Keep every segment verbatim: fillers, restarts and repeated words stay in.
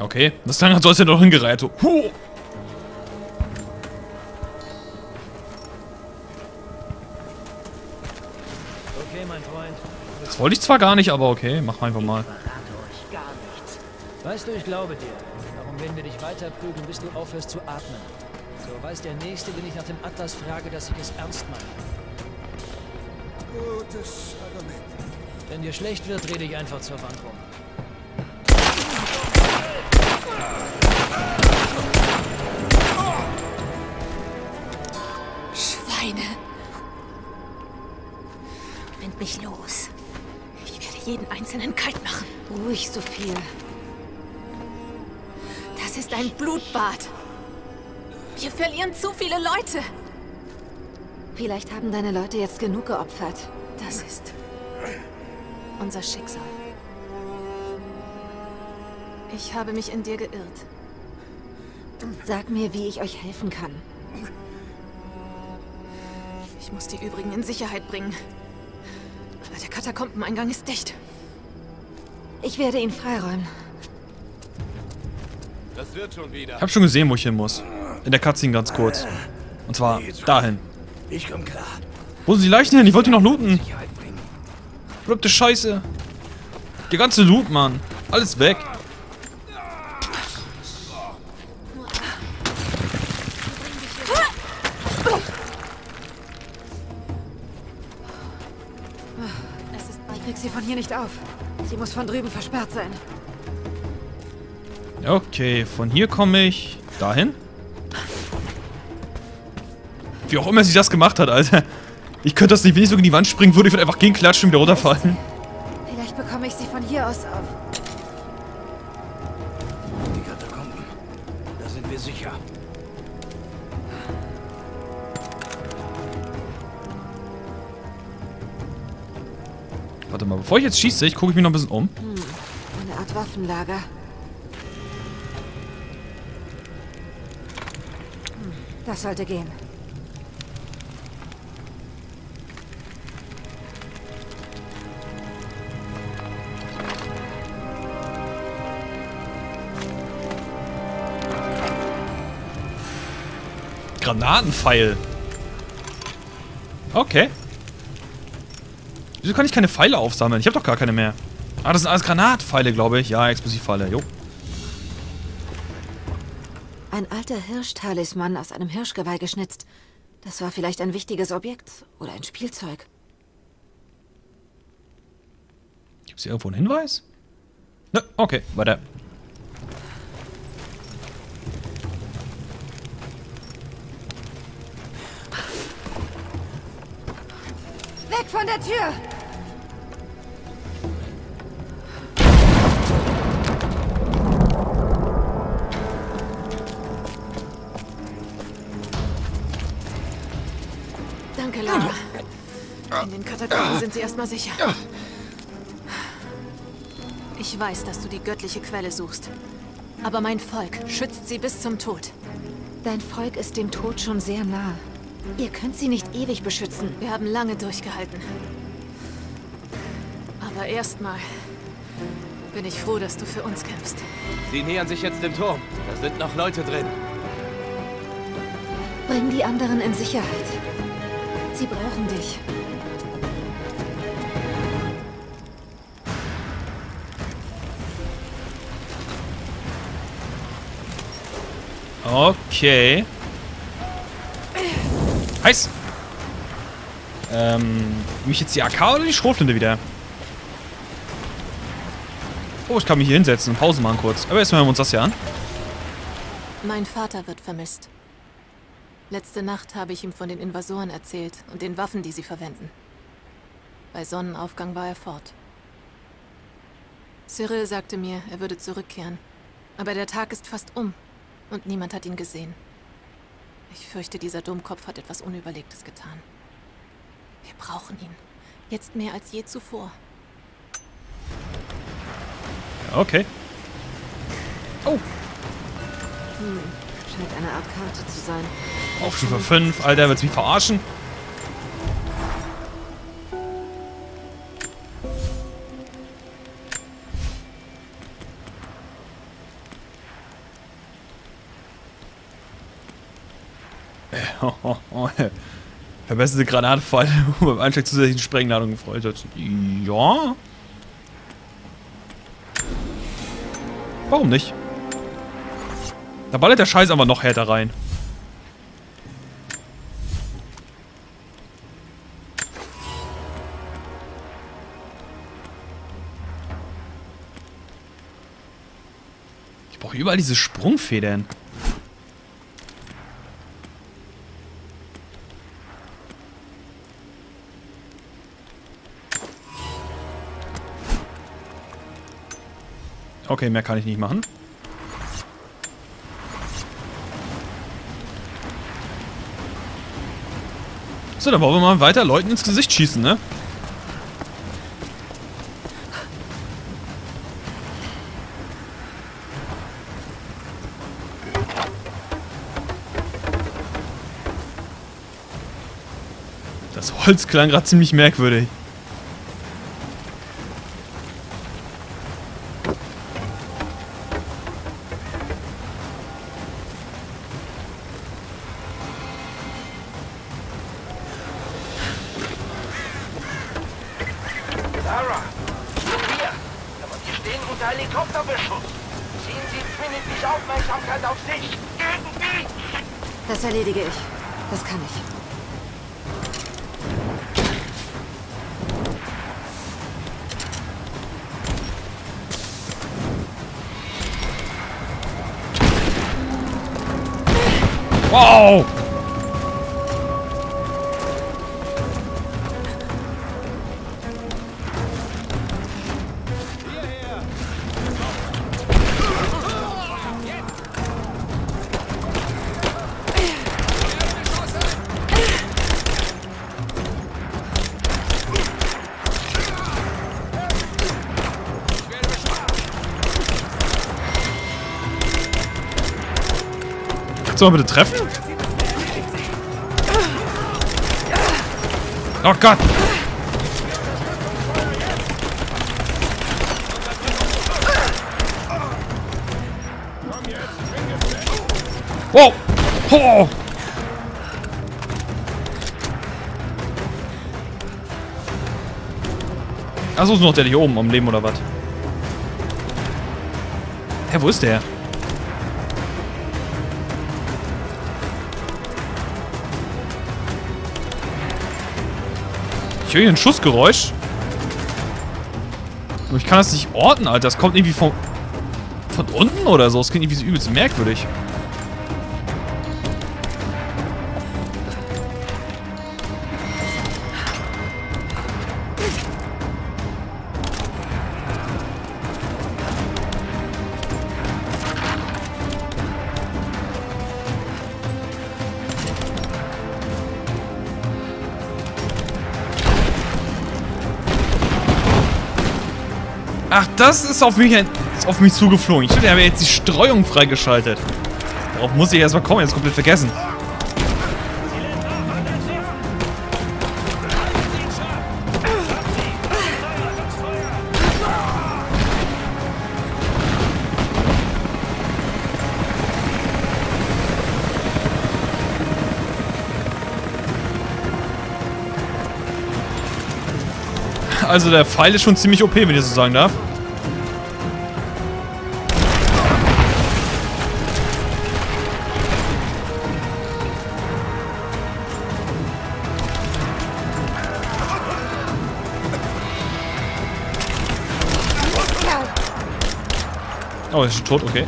Okay, das Ding hat sonst ja noch hingereiht. So. Huh. Das wollte ich zwar gar nicht, aber okay, mach einfach mal. Ich verrate euch gar nichts. Weißt du, ich glaube dir. Darum werden wir dich weiter prügeln, bis du aufhörst zu atmen. So weiß der Nächste, wenn ich nach dem Atlas frage, dass ich es ernst meine. Gutes Argument. Wenn dir schlecht wird, rede ich einfach zur Wand rum. Schweine. Bind mich los. Ich werde jeden Einzelnen kalt machen. Ruhig, Sophia. Das ist ein Blutbad. Wir verlieren zu viele Leute. Vielleicht haben deine Leute jetzt genug geopfert. Das ist unser Schicksal. Ich habe mich in dir geirrt. Sag mir, wie ich euch helfen kann. Ich muss die übrigen in Sicherheit bringen. Aber der Katakombeneingang ist dicht. Ich werde ihn freiräumen. Das wird schon wieder. Ich habe schon gesehen, wo ich hin muss. In der Cutscene ganz kurz. Und zwar dahin. Ich komm klar. Wo sind die Leichen hin? Ich wollte die noch looten. Verrückte Scheiße. Die ganze Loot, Mann. Alles weg. Ich krieg sie von hier nicht auf. Sie muss von drüben versperrt sein. Okay, von hier komme ich dahin. Wie auch immer sie das gemacht hat, Alter. Ich könnte das nicht, wenn ich so gegen die Wand springen würde, ich würde einfach gegenklatschen und wieder runterfallen. Vielleicht bekomme ich sie von hier aus auf. Die Katakomben. Da sind wir sicher. Warte mal, bevor ich jetzt schieße, ich gucke ich mich noch ein bisschen um. Hm, eine Art Waffenlager. Hm, das sollte gehen. Granatenpfeil. Okay. Wieso kann ich keine Pfeile aufsammeln? Ich habe doch gar keine mehr. Ah, das sind alles Granatpfeile, glaube ich. Ja, Explosivpfeile, jo. Ein alter Hirschtalisman aus einem Hirschgeweih geschnitzt. Das war vielleicht ein wichtiges Objekt oder ein Spielzeug. Gibt es hier irgendwo einen Hinweis? Ne, okay, weiter. Von der Tür! Danke, Lara. In den Katakomben sind sie erstmal sicher. Ich weiß, dass du die göttliche Quelle suchst. Aber mein Volk schützt sie bis zum Tod. Dein Volk ist dem Tod schon sehr nah. Ihr könnt sie nicht ewig beschützen. Wir haben lange durchgehalten. Aber erstmal bin ich froh, dass du für uns kämpfst. Sie nähern sich jetzt dem Turm. Da sind noch Leute drin. Bring die anderen in Sicherheit. Sie brauchen dich. Okay. Heiß! Ähm, nehme ich jetzt die A K oder die Schrotflinte wieder? Oh, ich kann mich hier hinsetzen und Pause machen kurz. Aber erstmal hören wir uns das hier an. Mein Vater wird vermisst. Letzte Nacht habe ich ihm von den Invasoren erzählt und den Waffen, die sie verwenden. Bei Sonnenaufgang war er fort. Cyril sagte mir, er würde zurückkehren. Aber der Tag ist fast um und niemand hat ihn gesehen. Ich fürchte, dieser Dummkopf hat etwas Unüberlegtes getan. Wir brauchen ihn. Jetzt mehr als je zuvor. Okay. Oh. Hm, scheint eine Art Karte zu sein. Auf Stufe fünf. Alter, willst du mich verarschen? Verbesserte Granatfall, um beim Einschlag zusätzlichen Sprengladungen freizusetzen. Ja. Warum nicht? Da ballert der Scheiß aber noch härter rein. Ich brauche überall diese Sprungfedern. Okay, mehr kann ich nicht machen. So, dann wollen wir mal weiter Leuten ins Gesicht schießen, ne? Das Holz klang gerade ziemlich merkwürdig. Lara, Sophia, wir stehen unter Helikopterbeschuss. Ziehen Sie Trinitys Aufmerksamkeit auf sich. Irgendwie! Das erledige ich. Das kann ich. Wow! Sollen wir bitte treffen? Oh Gott! Wow! Oh! Achso, ist noch der hier oben am Leben oder was? Hä, wo ist der? Ich höre hier ein Schussgeräusch. Aber ich kann das nicht orten, Alter. Das kommt irgendwie von, von unten oder so. Das klingt irgendwie so übelst merkwürdig. Ach, das ist auf mich, ist auf mich zugeflogen. Ich dachte, habe jetzt die Streuung freigeschaltet. Darauf muss ich erstmal kommen, jetzt komplett vergessen. Also der Pfeil ist schon ziemlich O P, wenn ich so sagen darf. Oh, er ist schon tot, okay.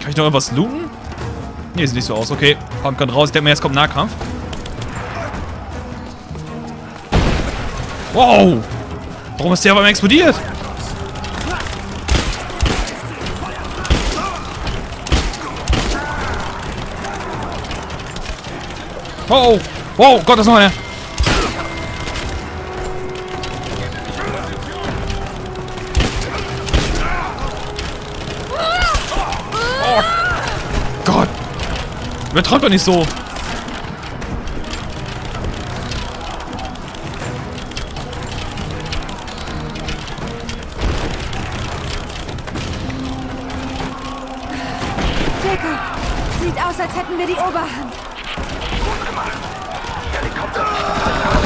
Kann ich noch irgendwas looten? Ne, sieht nicht so aus. Okay, Pump kann raus. Ich denke mal, jetzt kommt Nahkampf. Wow! Warum ist der aber explodiert? Wow! Wow! Gott, das ist noch einer! Oh Gott! Wer traut doch nicht so? aus, als hätten wir die Oberhand. Gut gemacht. Die Helikopter sind total.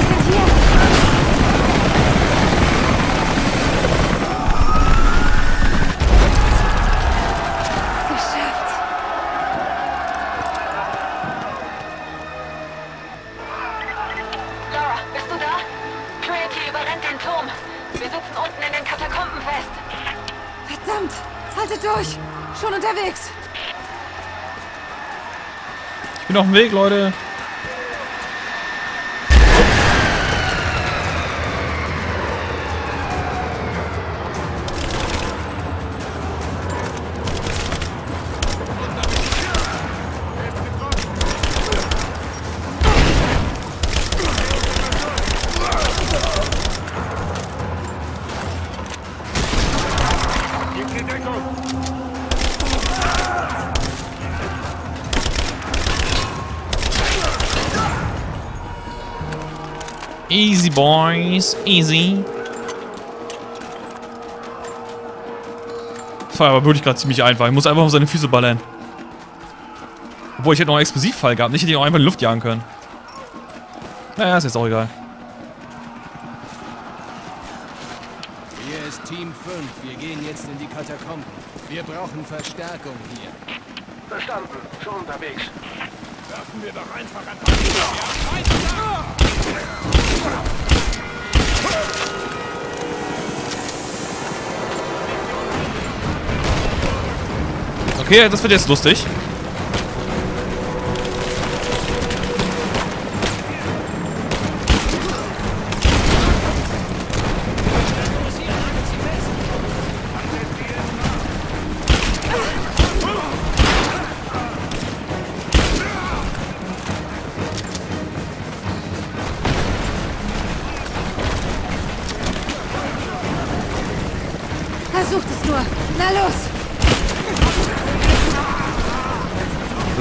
Wir sind hier. Geschafft. Lara, bist du da? Trinity überrennt den Turm. Wir sitzen unten in den Katakomben fest. Verdammt! Haltet durch! Schon unterwegs! Ich bin auf dem Weg, Leute! Easy, boys. Easy. Das war aber wirklich gerade ziemlich einfach. Ich muss einfach auf seine Füße ballern. Obwohl, ich hätte noch einen Explosivfall gehabt. Ich hätte ihn auch einfach in die Luft jagen können. Naja, ist jetzt auch egal. Hier ist Team fünf. Wir gehen jetzt in die Katakomben. Wir brauchen Verstärkung hier. Verstanden. Schon unterwegs. Werfen wir doch einfach ein paar Meter. Okay, das wird jetzt lustig.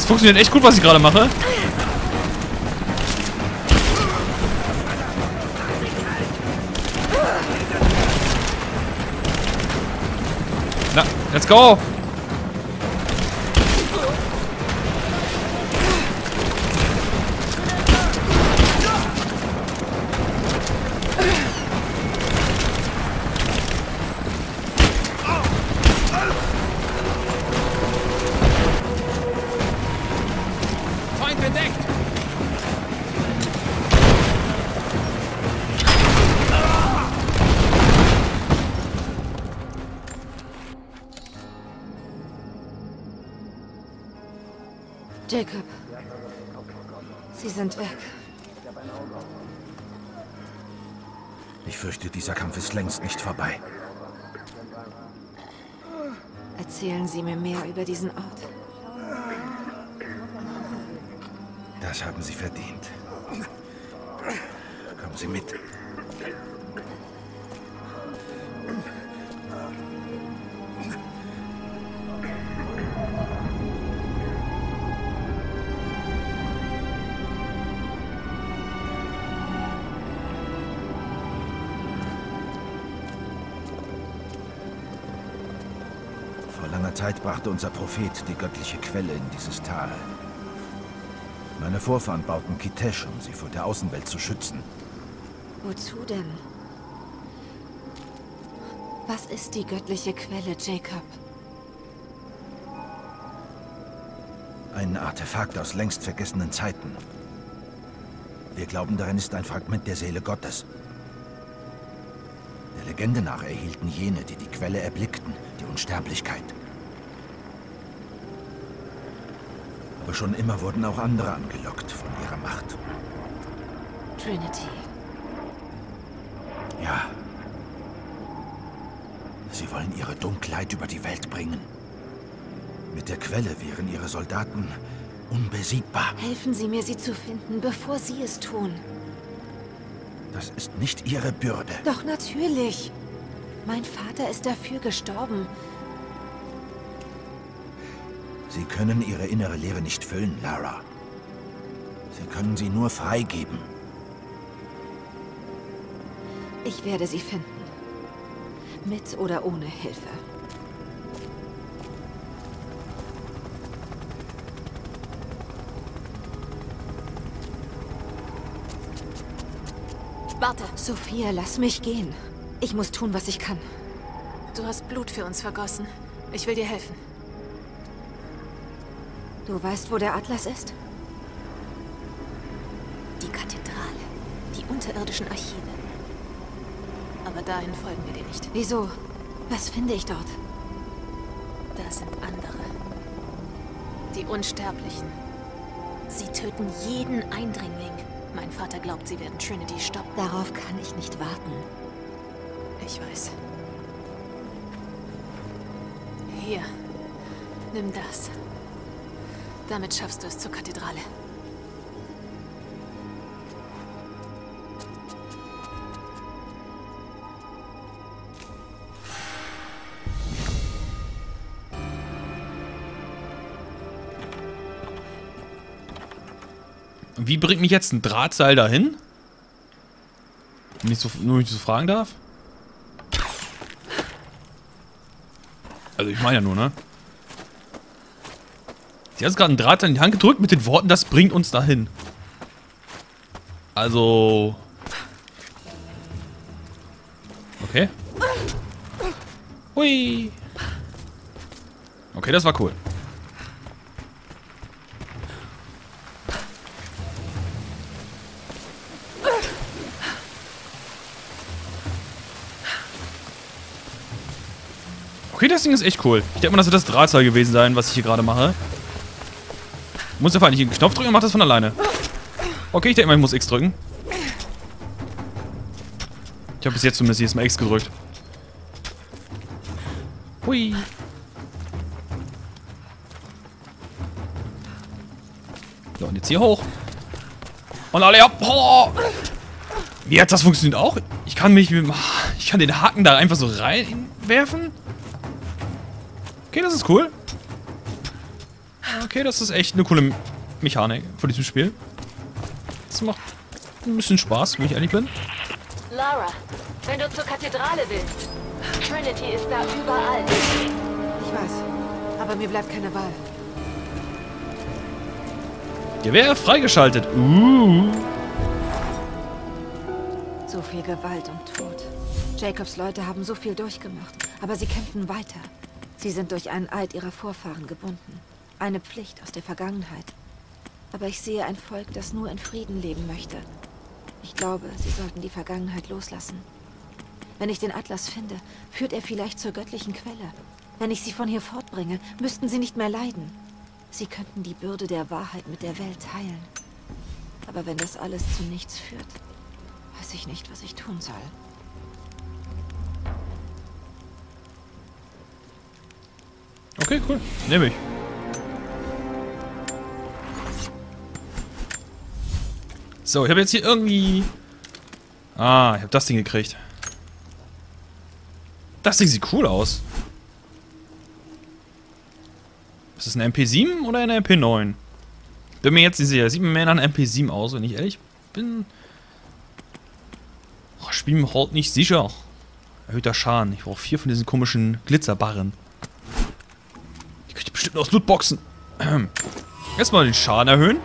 Funktioniert echt gut, was ich gerade mache. Na, let's go! Jacob, sie sind weg. Ich fürchte, dieser Kampf ist längst nicht vorbei. Erzählen Sie mir mehr über diesen Ort. Das haben Sie verdient. Kommen Sie mit. Zeit brachte unser Prophet die göttliche Quelle in dieses Tal. Meine Vorfahren bauten Kitesch, um sie vor der Außenwelt zu schützen. Wozu denn? Was ist die göttliche Quelle, Jacob? Ein Artefakt aus längst vergessenen Zeiten. Wir glauben, darin ist ein Fragment der Seele Gottes. Der Legende nach erhielten jene, die die Quelle erblickten, die Unsterblichkeit. Aber schon immer wurden auch andere angelockt von ihrer Macht. Trinity. Ja. Sie wollen ihre Dunkelheit über die Welt bringen. Mit der Quelle wären ihre Soldaten unbesiegbar. Helfen Sie mir, sie zu finden, bevor Sie es tun. Das ist nicht ihre Bürde. Doch natürlich. Mein Vater ist dafür gestorben. Sie können Ihre innere Leere nicht füllen, Lara. Sie können sie nur freigeben. Ich werde sie finden. Mit oder ohne Hilfe. Warte. Sophia, lass mich gehen. Ich muss tun, was ich kann. Du hast Blut für uns vergossen. Ich will dir helfen. Du weißt, wo der Atlas ist? Die Kathedrale. Die unterirdischen Archive. Aber dahin folgen wir dir nicht. Wieso? Was finde ich dort? Da sind andere. Die Unsterblichen. Sie töten jeden Eindringling. Mein Vater glaubt, sie werden Trinity stoppen. Darauf kann ich nicht warten. Ich weiß. Hier, nimm das. Damit schaffst du es zur Kathedrale. Wie bringt mich jetzt ein Drahtseil dahin? Wenn ich so, nur nicht so fragen darf? Also ich meine ja nur, ne? Sie hat uns gerade einen Drahtseil in die Hand gedrückt mit den Worten, das bringt uns dahin. Also... Okay. Hui. Okay, das war cool. Okay, das Ding ist echt cool. Ich denke mal, das wird das Drahtseil gewesen sein, was ich hier gerade mache. Muss einfach nicht den Knopf drücken, macht das von alleine. Okay, ich denke mal, ich muss X drücken. Ich habe bis jetzt zumindest jedes Mal X gedrückt. Hui. So, und jetzt hier hoch. Und alle ab. Oh. Wie hat das funktioniert auch? Ich kann mich mit dem, ich kann den Haken da einfach so reinwerfen. Okay, das ist cool. Okay, das ist echt eine coole Mechanik von diesem Spiel. Das macht ein bisschen Spaß, wenn ich ehrlich bin. Lara, wenn du zur Kathedrale willst, Trinity ist da überall. Ich weiß, aber mir bleibt keine Wahl. Gewehr freigeschaltet. Uh. So viel Gewalt und Tod. Jacobs Leute haben so viel durchgemacht, aber sie kämpfen weiter. Sie sind durch einen Eid ihrer Vorfahren gebunden. Eine Pflicht aus der Vergangenheit. Aber ich sehe ein Volk, das nur in Frieden leben möchte. Ich glaube, sie sollten die Vergangenheit loslassen. Wenn ich den Atlas finde, führt er vielleicht zur göttlichen Quelle. Wenn ich sie von hier fortbringe, müssten sie nicht mehr leiden. Sie könnten die Bürde der Wahrheit mit der Welt teilen. Aber wenn das alles zu nichts führt, weiß ich nicht, was ich tun soll. Okay, cool. Nehme ich. So, ich habe jetzt hier irgendwie... Ah, ich habe das Ding gekriegt. Das Ding sieht cool aus. Ist das eine M P sieben oder eine M P neun? Bin mir jetzt nicht sicher. Sieht mir mehr nach einer M P sieben aus, wenn ich ehrlich bin. Oh, ich bin mir halt nicht sicher. Erhöhter Schaden. Ich brauche vier von diesen komischen Glitzerbarren. Bestimmt aus Lootboxen. Erstmal den Schaden erhöhen.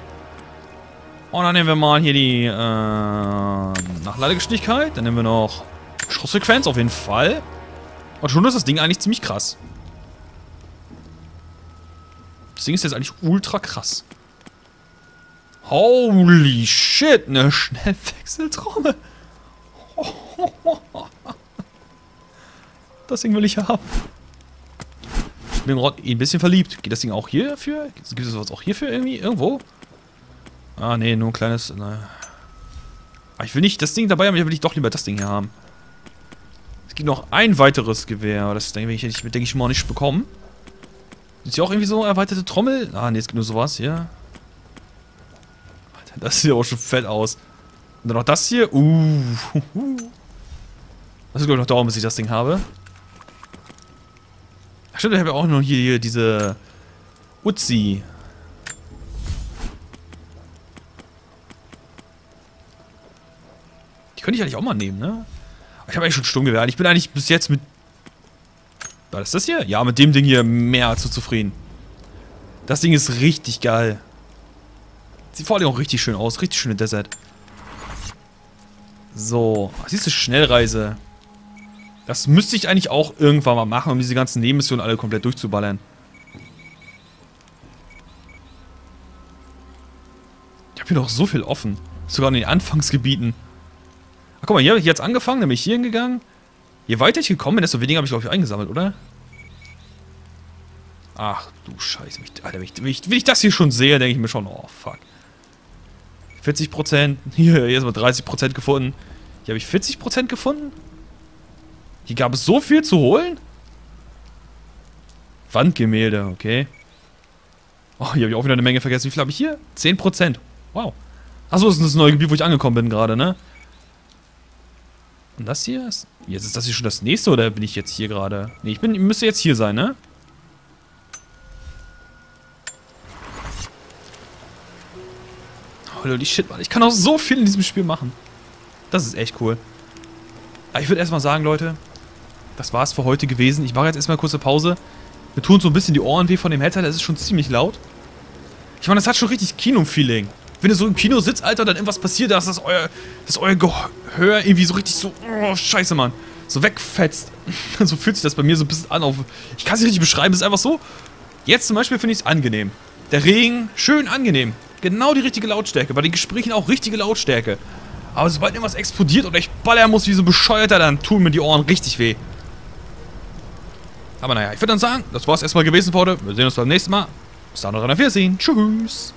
Und dann nehmen wir mal hier die äh, Nachladegeschwindigkeit. Dann nehmen wir noch Schussfrequenz auf jeden Fall. Und schon ist das Ding eigentlich ziemlich krass. Das Ding ist jetzt eigentlich ultra krass. Holy shit, eine Schnellwechseltrommel. Das Ding will ich haben. Ich bin gerade ein bisschen verliebt. Geht das Ding auch hierfür? Gibt es was auch hierfür irgendwie? Irgendwo? Ah, nee, nur ein kleines... Naja. Aber ich will nicht das Ding dabei haben, ich will ich doch lieber das Ding hier haben. Es gibt noch ein weiteres Gewehr. Das denke ich, denke ich mal nicht bekommen. Ist hier auch irgendwie so erweiterte Trommel? Ah, nee, es gibt nur sowas hier. Alter, das sieht auch schon fett aus. Und dann noch das hier. Uh. Das wird, glaube ich, noch dauern, bis ich das Ding habe. Stimmt, ich habe ja auch noch hier, hier diese Uzi. Die könnte ich eigentlich auch mal nehmen, ne? Aber ich habe eigentlich schon Sturmgewehr. Ich bin eigentlich bis jetzt mit... War das das hier? Ja, mit dem Ding hier mehr als so zufrieden. Das Ding ist richtig geil. Sieht vor allem auch richtig schön aus. Richtig schöne Desert. So, siehst du, Schnellreise. Das müsste ich eigentlich auch irgendwann mal machen, um diese ganzen Nebenmissionen alle komplett durchzuballern. Ich habe hier noch so viel offen. Sogar in den Anfangsgebieten. Ach, guck mal, hier habe ich jetzt angefangen, dann bin ich hier hingegangen. Je weiter ich gekommen bin, desto weniger habe ich, glaube ich, eingesammelt, oder? Ach, du Scheiße. Alter, wenn ich, wenn ich, wenn ich das hier schon sehe, denke ich mir schon, oh, fuck. vierzig Prozent. Hier, hier ist mal dreißig Prozent gefunden. Hier habe ich vierzig Prozent gefunden? Hier gab es so viel zu holen? Wandgemälde, okay. Oh, hier habe ich auch wieder eine Menge vergessen. Wie viel habe ich hier? zehn Prozent. Wow. Achso, das ist ein neues Gebiet, wo ich angekommen bin gerade, ne? Und das hier ist... Jetzt ist das hier schon das nächste, oder bin ich jetzt hier gerade? Ne, ich bin, müsste jetzt hier sein, ne? Holy shit, Mann. Ich kann auch so viel in diesem Spiel machen. Das ist echt cool. Aber ich würde erstmal sagen, Leute, das war's für heute gewesen. Ich mache jetzt erstmal eine kurze Pause. Wir tun so ein bisschen die Ohren weh von dem Headset. Das ist schon ziemlich laut. Ich meine, das hat schon richtig Kino-Feeling. Wenn ihr so im Kino sitzt, Alter, und dann irgendwas passiert, dass das euer, dass euer Gehör irgendwie so richtig so, oh, scheiße, Mann, so wegfetzt. So fühlt sich das bei mir so ein bisschen an. Auf, ich kann es nicht richtig beschreiben, es ist einfach so. Jetzt zum Beispiel finde ich es angenehm. Der Regen, schön angenehm. Genau die richtige Lautstärke. Bei den Gesprächen auch richtige Lautstärke. Aber sobald irgendwas explodiert oder ich ballern muss wie so ein Bescheuerter, dann tun mir die Ohren richtig weh. Aber naja, ich würde dann sagen, das war es erstmal gewesen für heute. Wir sehen uns beim nächsten Mal. Bis dann, auf Wiedersehen. Tschüss.